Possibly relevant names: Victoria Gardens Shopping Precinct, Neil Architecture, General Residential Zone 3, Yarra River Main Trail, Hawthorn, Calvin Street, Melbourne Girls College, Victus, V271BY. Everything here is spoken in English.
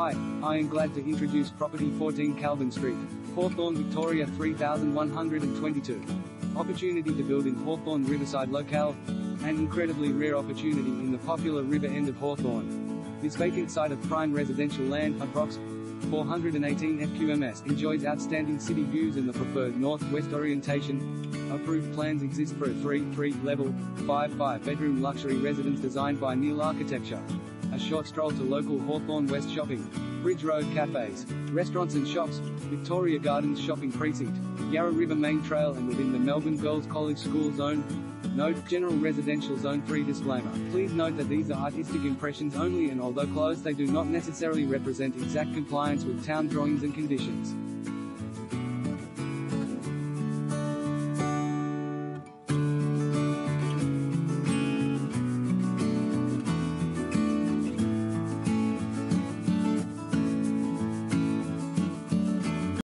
Hi, I am glad to introduce property 14 Calvin Street, Hawthorn, Victoria 3122. Opportunity to build in Hawthorn Riverside locale, an incredibly rare opportunity in the popular river end of Hawthorn. This vacant site of prime residential land, approx. 418 FQMS, enjoys outstanding city views and the preferred north-west orientation. Approved plans exist for a 3-level, 5-bedroom luxury residence designed by Neil Architecture. A short stroll to local Hawthorn West shopping, Bridge Road cafes, restaurants and shops, Victoria Gardens Shopping Precinct, Yarra River Main Trail and within the Melbourne Girls College School Zone. Note, General Residential Zone 3 disclaimer. Please note that these are artistic impressions only and although closed they do not necessarily represent exact compliance with town drawings and conditions.